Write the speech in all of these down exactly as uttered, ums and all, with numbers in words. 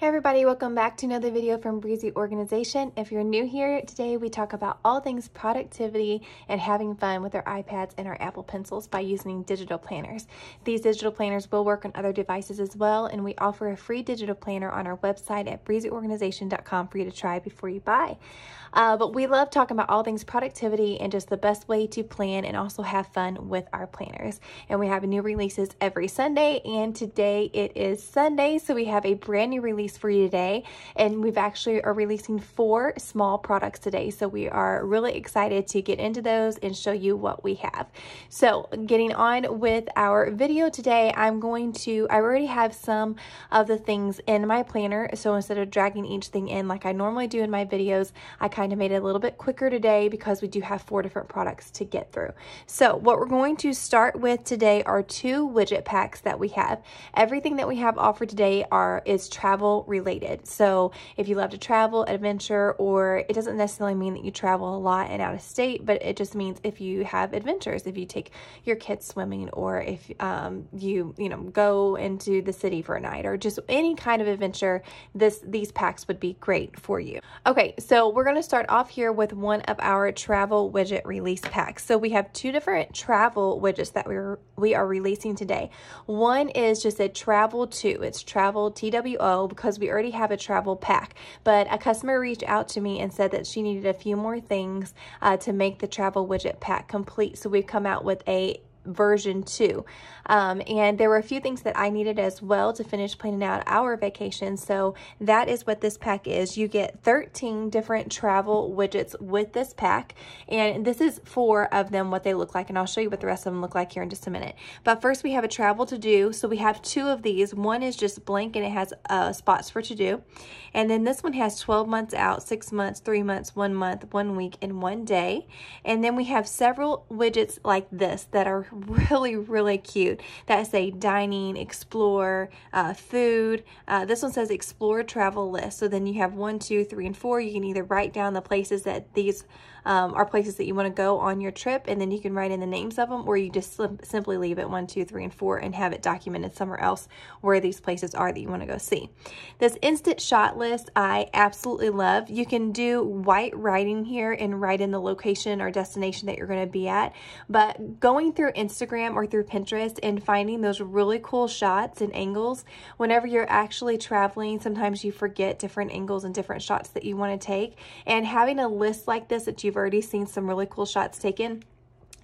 Hey everybody, welcome back to another video from Breezy Organization. If you're new here, today we talk about all things productivity and having fun with our iPads and our Apple Pencils by using digital planners. These digital planners will work on other devices as well, and we offer a free digital planner on our website at breezy organization dot com for you to try before you buy. Uh, but we love talking about all things productivity and just the best way to plan and also have fun with our planners. And we have new releases every Sunday, and today it is Sunday, so we have a brand new release for you today, and we've actually are releasing four small products today, so we are really excited to get into those and show you what we have. So getting on with our video today, I'm going to I already have some of the things in my planner, so instead of dragging each thing in like I normally do in my videos, I kind of made it a little bit quicker today because we do have four different products to get through. So what we're going to start with today are two widget packs that we have. Everything that we have offered today are is travel related. So if you love to travel, adventure, or it doesn't necessarily mean that you travel a lot and out of state, but it just means if you have adventures, if you take your kids swimming, or if um, you, you know, go into the city for a night, or just any kind of adventure, this, these packs would be great for you. Okay. So we're going to start off here with one of our travel widget release packs. So we have two different travel widgets that we're, we are releasing today. One is just a travel two, it's travel T W O, because we already have a travel pack, but a customer reached out to me and said that she needed a few more things uh, to make the travel widget pack complete. So we've come out with a version two. Um, and there were a few things that I needed as well to finish planning out our vacation. So that is what this pack is. You get thirteen different travel widgets with this pack. And this is four of them, what they look like. And I'll show you what the rest of them look like here in just a minute. But first we have a travel to do. So we have two of these. One is just blank and it has uh, spots for to do. And then this one has twelve months out, six months, three months, one month, one week, and one day. And then we have several widgets like this that are really, really cute. That say dining, explore, uh, food. Uh, this one says explore travel list. So then you have one, two, three, and four. You can either write down the places that these um, are places that you want to go on your trip, and then you can write in the names of them, or you just simply leave it one, two, three, and four and have it documented somewhere else where these places are that you want to go see. This instant shot list I absolutely love. You can do white writing here and write in the location or destination that you're going to be at, but going through Instagram or through Pinterest and finding those really cool shots and angles. Whenever you're actually traveling, sometimes you forget different angles and different shots that you want to take. And having a list like this that you've already seen some really cool shots taken.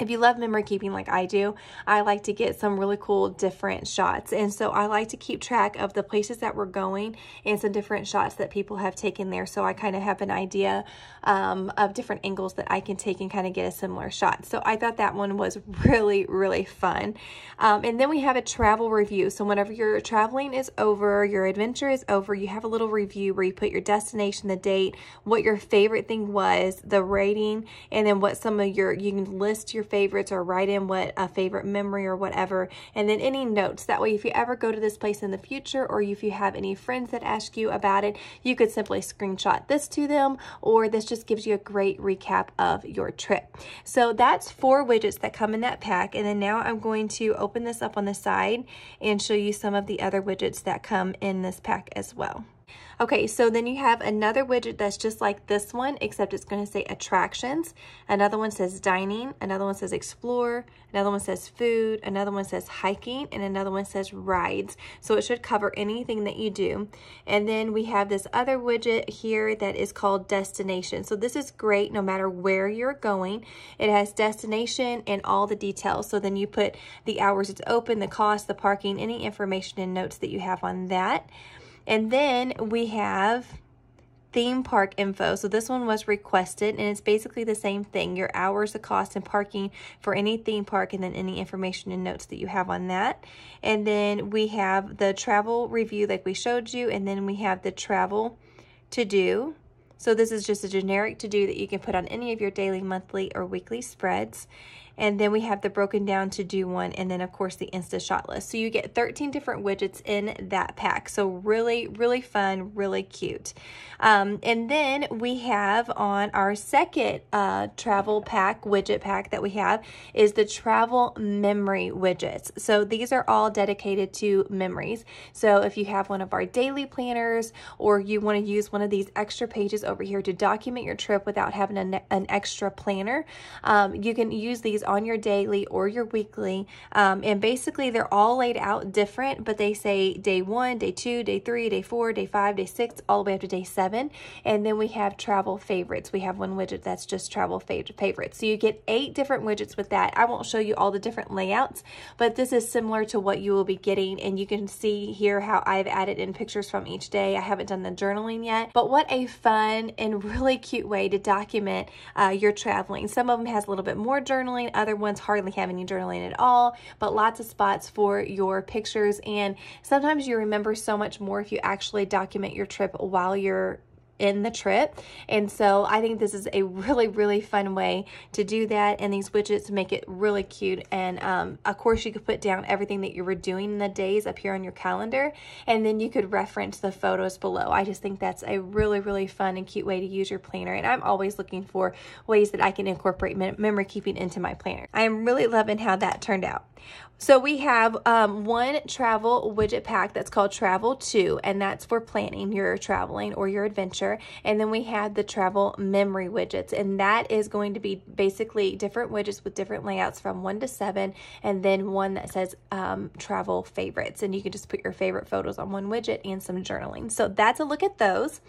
If you love memory keeping like I do, I like to get some really cool different shots. And so I like to keep track of the places that we're going and some different shots that people have taken there. So I kind of have an idea um, of different angles that I can take and kind of get a similar shot. So I thought that one was really, really fun. Um, and then we have a travel review. So whenever your traveling is over, your adventure is over, you have a little review where you put your destination, the date, what your favorite thing was, the rating, and then what some of your, you can list your favorites or write in what a favorite memory or whatever, and then any notes. That way if you ever go to this place in the future, or if you have any friends that ask you about it, you could simply screenshot this to them, or this just gives you a great recap of your trip. So that's four widgets that come in that pack, and then now I'm going to open this up on the side and show you some of the other widgets that come in this pack as well. Okay, so then you have another widget that's just like this one, except it's going to say attractions. Another one says dining. Another one says explore. Another one says food. Another one says hiking. And another one says rides. So it should cover anything that you do. And then we have this other widget here that is called destination. So this is great no matter where you're going. It has destination and all the details. So then you put the hours it's open, the cost, the parking, any information and notes that you have on that. And then we have theme park info. So this one was requested, and it's basically the same thing. Your hours, the cost, and parking for any theme park, and then any information and notes that you have on that. And then we have the travel review like we showed you, and then we have the travel to do. So this is just a generic to do that you can put on any of your daily, monthly, or weekly spreads. And then we have the broken down to do one, and then of course the Insta shot list. So you get thirteen different widgets in that pack. So really, really fun, really cute. Um, and then we have on our second uh, travel pack, widget pack that we have, is the travel memory widgets. So these are all dedicated to memories. So if you have one of our daily planners, or you want to use one of these extra pages over here to document your trip without having an, an extra planner, um, you can use these on your daily or your weekly. Um, and basically they're all laid out different, but they say day one, day two, day three, day four, day five, day six, all the way up to day seven. And then we have travel favorites. We have one widget that's just travel favorites. So you get eight different widgets with that. I won't show you all the different layouts, but this is similar to what you will be getting. And you can see here how I've added in pictures from each day. I haven't done the journaling yet, but what a fun and really cute way to document uh, your traveling. Some of them has a little bit more journaling. Other ones hardly have any journaling at all, but lots of spots for your pictures. And sometimes you remember so much more if you actually document your trip while you're in the trip. And so I think this is a really, really fun way to do that. And these widgets make it really cute. And um, of course you could put down everything that you were doing in the days up here on your calendar, and then you could reference the photos below. I just think that's a really, really fun and cute way to use your planner. And I'm always looking for ways that I can incorporate mem memory keeping into my planner. I am really loving how that turned out. So we have um, one travel widget pack that's called Travel two, and that's for planning your traveling or your adventure. And then we have the travel memory widgets, and that is going to be basically different widgets with different layouts from one to seven, and then one that says um, travel favorites. And you can just put your favorite photos on one widget and some journaling. So that's a look at those.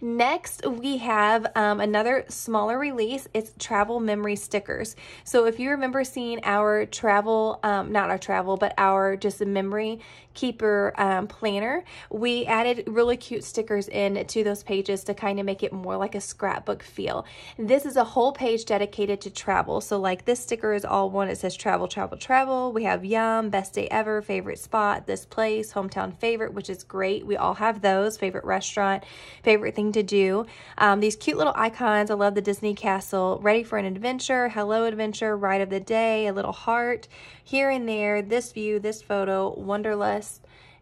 Next, we have um, another smaller release. It's travel memory stickers. So if you remember seeing our travel, um, not our travel, but our just a memory keeper um, planner, we added really cute stickers in to those pages to kind of make it more like a scrapbook feel. This is a whole page dedicated to travel. So like this sticker is all one. It says travel, travel, travel. We have yum, best day ever, favorite spot, this place, hometown favorite, which is great. We all have those, favorite restaurant, favorite thing to do. Um, these cute little icons. I love the Disney castle, ready for an adventure, hello adventure, ride of the day, a little heart here and there, this view, this photo, Wonderlust,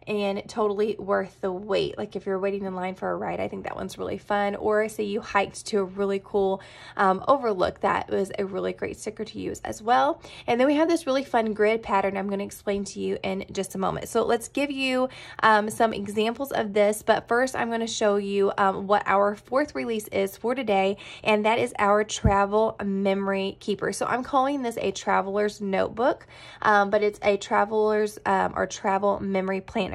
and totally worth the wait. Like if you're waiting in line for a ride, I think that one's really fun. Or say you hiked to a really cool um, overlook, that was a really great sticker to use as well. And then we have this really fun grid pattern I'm going to explain to you in just a moment. So let's give you um, some examples of this, but first I'm going to show you um, what our fourth release is for today, and that is our travel memory keeper. So I'm calling this a traveler's notebook, um, but it's a traveler's um, or travel memory planner.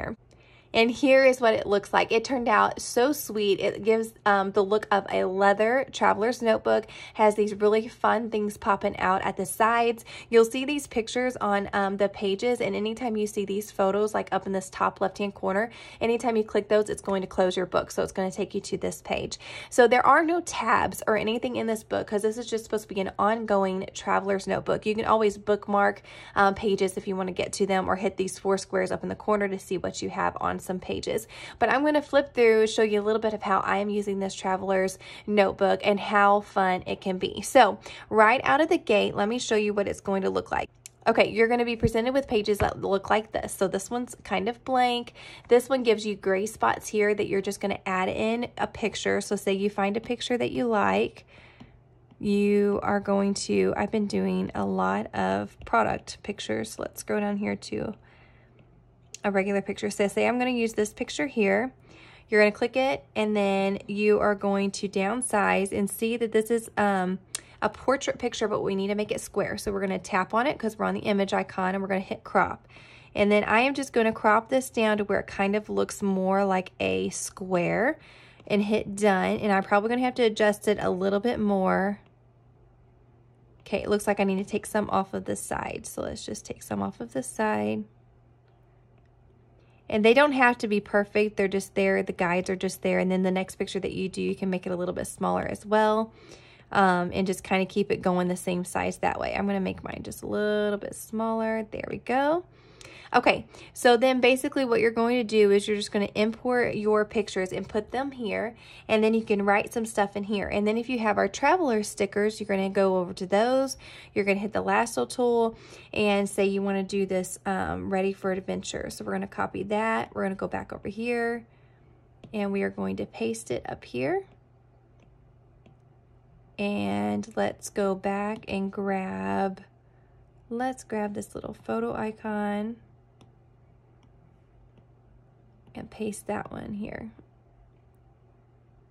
And here is what it looks like. It turned out so sweet. It gives um, the look of a leather traveler's notebook, has these really fun things popping out at the sides. You'll see these pictures on um, the pages, and anytime you see these photos, like up in this top left-hand corner, anytime you click those, it's going to close your book. So it's going to take you to this page. So there are no tabs or anything in this book because this is just supposed to be an ongoing traveler's notebook. You can always bookmark um, pages if you want to get to them, or hit these four squares up in the corner to see what you have on some pages. But I'm going to flip through, show you a little bit of how I am using this traveler's notebook and how fun it can be. So right out of the gate, let me show you what it's going to look like. Okay, you're going to be presented with pages that look like this. So this one's kind of blank. This one gives you gray spots here that you're just going to add in a picture. So say you find a picture that you like. You are going to, I've been doing a lot of product pictures. Let's go down here to a regular picture. So say I'm going to use this picture here. You're going to click it, and then you are going to downsize and see that this is um, a portrait picture, but we need to make it square. So we're going to tap on it because we're on the image icon, and we're going to hit crop. And then I am just going to crop this down to where it kind of looks more like a square, and hit done. And I'm probably going to have to adjust it a little bit more. Okay, it looks like I need to take some off of this side. So let's just take some off of this side. And they don't have to be perfect. They're just there. The guides are just there. And then the next picture that you do, you can make it a little bit smaller as well. Um, and just kind of keep it going the same size that way. I'm going to make mine just a little bit smaller. There we go. Okay, so then basically what you're going to do is you're just going to import your pictures and put them here, and then you can write some stuff in here. And then if you have our traveler stickers, you're going to go over to those. You're going to hit the lasso tool and say you want to do this um, ready for adventure. So we're going to copy that. We're going to go back over here and we are going to paste it up here. And let's go back and grab, let's grab this little photo icon and paste that one here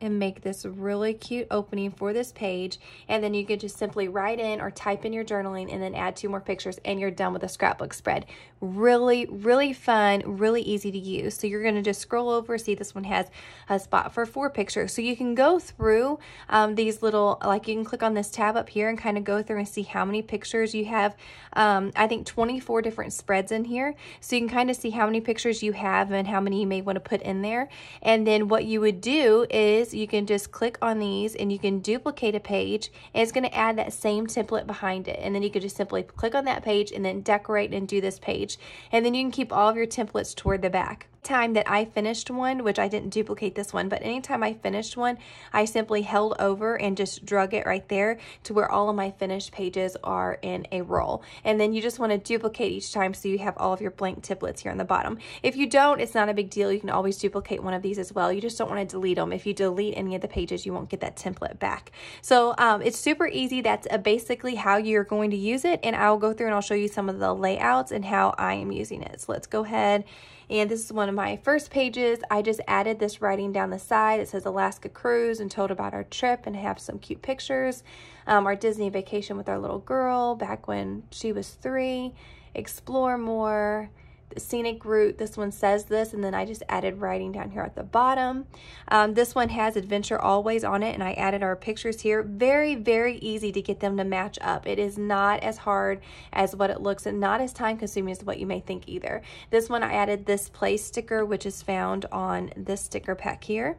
and make this really cute opening for this page. And then you can just simply write in or type in your journaling and then add two more pictures and you're done with a scrapbook spread. Really, really fun, really easy to use. So you're gonna just scroll over, see this one has a spot for four pictures. So you can go through um, these little, like you can click on this tab up here and kind of go through and see how many pictures you have. Um, I think twenty-four different spreads in here. So you can kind of see how many pictures you have and how many you may wanna put in there. And then what you would do is you can just click on these and you can duplicate a page, and it's going to add that same template behind it, and then you can just simply click on that page and then decorate and do this page, and then you can keep all of your templates toward the back. Time that I finished one, which I didn't duplicate this one, but anytime I finished one, I simply held over and just drug it right there to where all of my finished pages are in a roll. And then you just want to duplicate each time so you have all of your blank templates here on the bottom. If you don't, it's not a big deal. You can always duplicate one of these as well. You just don't want to delete them. If you delete any of the pages, you won't get that template back. So um, it's super easy. That's uh, basically how you're going to use it. And I'll go through and I'll show you some of the layouts and how I am using it. So let's go ahead. And this is one of my first pages. I just added this writing down the side. It says Alaska cruise and told about our trip and have some cute pictures. Um, our Disney vacation with our little girl back when she was three. Explore more. The scenic route. This one says this, and then I just added writing down here at the bottom. Um, this one has adventure always on it, and I added our pictures here. Very, very easy to get them to match up. It is not as hard as what it looks and not as time consuming as what you may think either. This one I added this play sticker, which is found on this sticker pack here.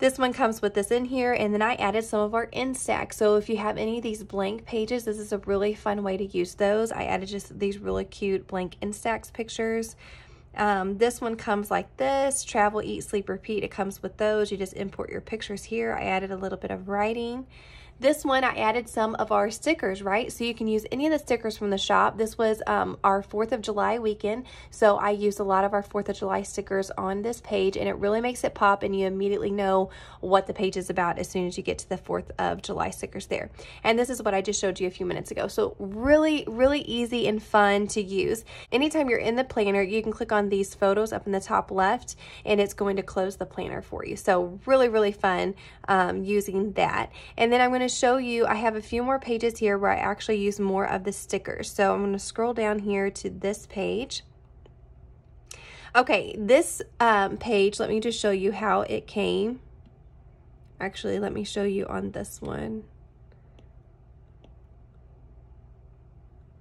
This one comes with this in here, and then I added some of our Instax. So if you have any of these blank pages, this is a really fun way to use those. I added just these really cute blank Instax pictures. Um, this one comes like this, travel, eat, sleep, repeat. It comes with those. You just import your pictures here. I added a little bit of writing. This one, I added some of our stickers, right? So you can use any of the stickers from the shop. This was um, our fourth of July weekend, so I used a lot of our fourth of July stickers on this page, and it really makes it pop, and you immediately know what the page is about as soon as you get to the fourth of July stickers there. And this is what I just showed you a few minutes ago. So really, really easy and fun to use. Anytime you're in the planner, you can click on these photos up in the top left, and it's going to close the planner for you. So really, really fun um, using that. And then I'm going to show you, I have a few more pages here where I actually use more of the stickers. So I'm going to scroll down here to this page. Okay, this um, page, let me just show you how it came. Actually, let me show you on this one.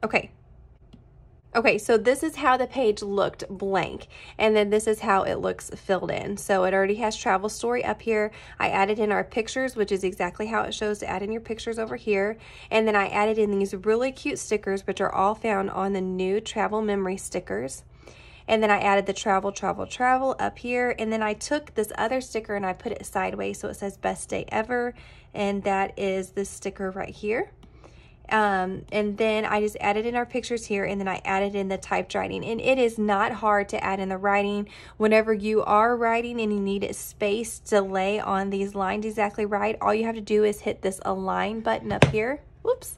Okay. Okay, so this is how the page looked blank, and then this is how it looks filled in. So it already has travel story up here. I added in our pictures, which is exactly how it shows, to add in your pictures over here. And then I added in these really cute stickers, which are all found on the new travel memory stickers. And then I added the travel, travel, travel up here. And then I took this other sticker and I put it sideways, so it says best day ever. And that is this sticker right here. Um, and then I just added in our pictures here, and then I added in the typed writing. And it is not hard to add in the writing. Whenever you are writing and you need a space to lay on these lines exactly right, all you have to do is hit this align button up here. Whoops.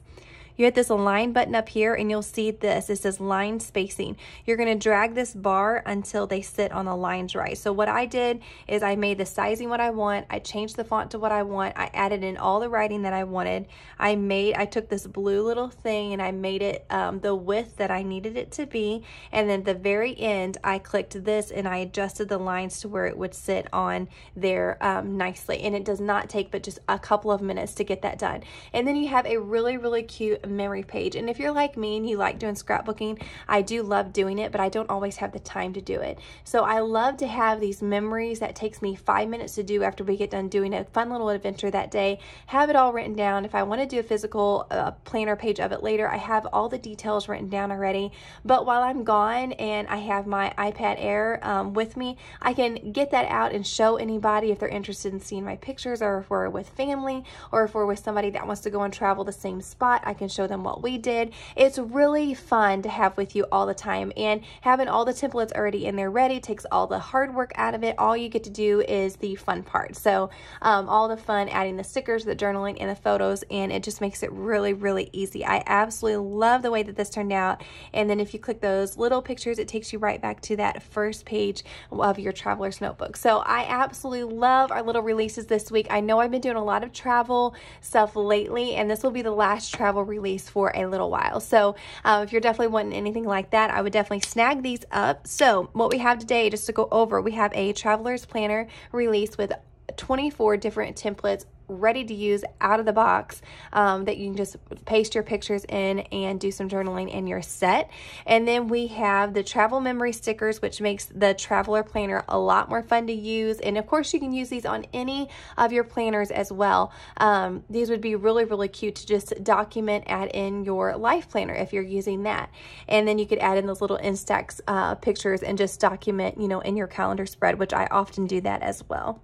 You hit this align button up here and you'll see this. It says line spacing. You're going to drag this bar until they sit on the lines right. So what I did is I made the sizing what I want. I changed the font to what I want. I added in all the writing that I wanted. I made, I took this blue little thing and I made it um, the width that I needed it to be. And then at the very end, I clicked this and I adjusted the lines to where it would sit on there um, nicely. And it does not take but just a couple of minutes to get that done. And then you have a really, really cute memory page. And if you're like me and you like doing scrapbooking, I do love doing it, but I don't always have the time to do it. So I love to have these memories that takes me five minutes to do after we get done doing a fun little adventure that day. Have it all written down. If I want to do a physical uh, planner page of it later, I have all the details written down already. But while I'm gone and I have my iPad Air um, with me, I can get that out and show anybody if they're interested in seeing my pictures, or if we're with family, or if we're with somebody that wants to go and travel the same spot, I can show them what we did. It's really fun to have with you all the time, and having all the templates already in there ready takes all the hard work out of it. All you get to do is the fun part. So um, all the fun, adding the stickers, the journaling, and the photos, and it just makes it really, really easy. I absolutely love the way that this turned out. And then if you click those little pictures, it takes you right back to that first page of your traveler's notebook. So I absolutely love our little releases this week. I know I've been doing a lot of travel stuff lately, and this will be the last travel release for a little while. So uh, if you're definitely wanting anything like that, I would definitely snag these up. So what we have today, just to go over, we have a traveler's planner release with twenty-four different templates ready to use out of the box um, that you can just paste your pictures in and do some journaling and you're set. And then we have the travel memory stickers, which makes the traveler planner a lot more fun to use. And of course you can use these on any of your planners as well. Um, these would be really, really cute to just document, add in your life planner if you're using that. And then you could add in those little Instax uh, pictures and just document, you know, in your calendar spread, which I often do that as well.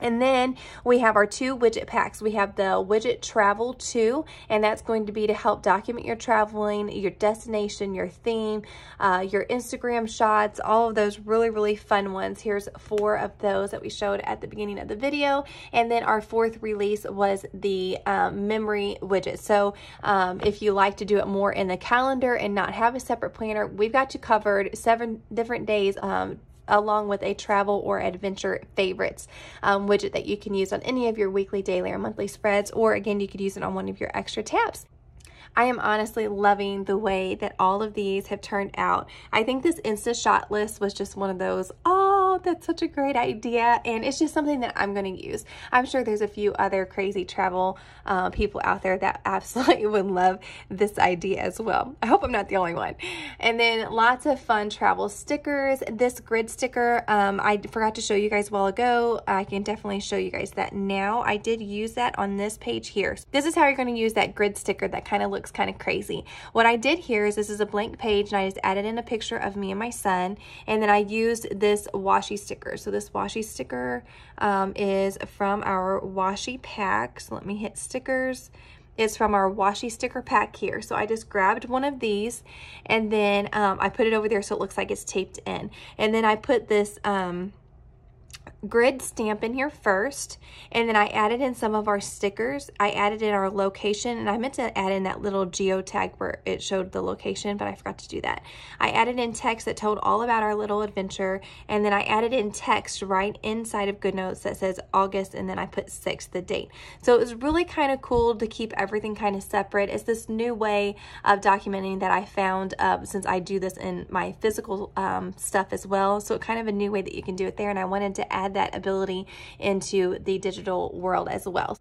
And then we have our two widget packs. We have the widget travel two, and that's going to be to help document your traveling, your destination, your theme, uh, your Instagram shots, all of those really, really fun ones. Here's four of those that we showed at the beginning of the video. And then our fourth release was the um, memory widget. So um, if you like to do it more in the calendar and not have a separate planner, we've got you covered seven different days, um, along with a travel or adventure favorites um, widget that you can use on any of your weekly, daily, or monthly spreads, or again, you could use it on one of your extra tabs. I am honestly loving the way that all of these have turned out. I think this Insta shot list was just one of those, oh, that's such a great idea, and it's just something that I'm going to use. I'm sure there's a few other crazy travel uh, people out there that absolutely would love this idea as well. I hope I'm not the only one. And then lots of fun travel stickers. This grid sticker, um, I forgot to show you guys a while ago. I can definitely show you guys that now. I did use that on this page here. This is how you're going to use that grid sticker that kind of looks kind of crazy. What I did here is this is a blank page, and I just added in a picture of me and my son, and then I used this washi sticker. So this washi sticker um, is from our washi pack. So let me hit stickers. It's from our washi sticker pack here. So I just grabbed one of these, and then um, I put it over there so it looks like it's taped in. And then I put this um, grid stamp in here first, and then I added in some of our stickers. I added in our location, and I meant to add in that little geotag where it showed the location, but I forgot to do that. I added in text that told all about our little adventure, and then I added in text right inside of GoodNotes that says August, and then I put six, the date. So it was really kind of cool to keep everything kind of separate. It's this new way of documenting that I found uh, since I do this in my physical um, stuff as well. So it's kind of a new way that you can do it there, and I wanted to add that ability into the digital world as well.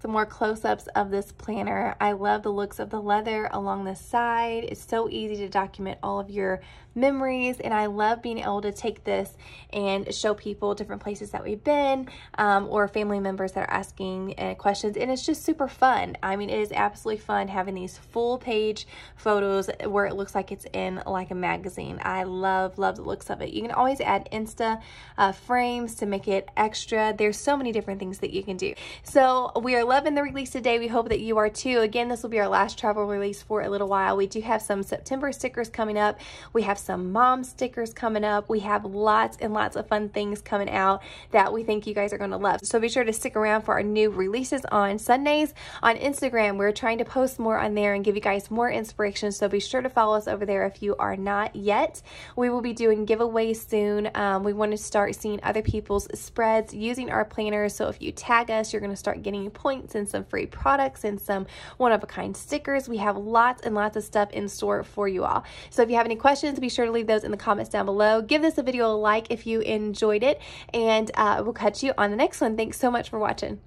Some more close-ups of this planner. I love the looks of the leather along the side. It's so easy to document all of your memories, and I love being able to take this and show people different places that we've been um, or family members that are asking uh, questions, and it's just super fun. I mean, it is absolutely fun having these full page photos where it looks like it's in like a magazine. I love, love the looks of it. You can always add Insta uh, frames to make it extra. There's so many different things that you can do. So we are loving the release today. We hope that you are too. Again, this will be our last travel release for a little while. We do have some September stickers coming up. We have some mom stickers coming up. We have lots and lots of fun things coming out that we think you guys are going to love. So be sure to stick around for our new releases on Sundays on Instagram. We're trying to post more on there and give you guys more inspiration. So be sure to follow us over there if you are not yet. We will be doing giveaways soon. Um, we want to start seeing other people's spreads using our planners. So if you tag us, you're going to start getting points and some free products and some one-of-a-kind stickers. We have lots and lots of stuff in store for you all. So if you have any questions, be sure to leave those in the comments down below. Give this a video a like if you enjoyed it, and uh, we'll catch you on the next one. Thanks so much for watching.